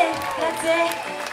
Grazie, grazie.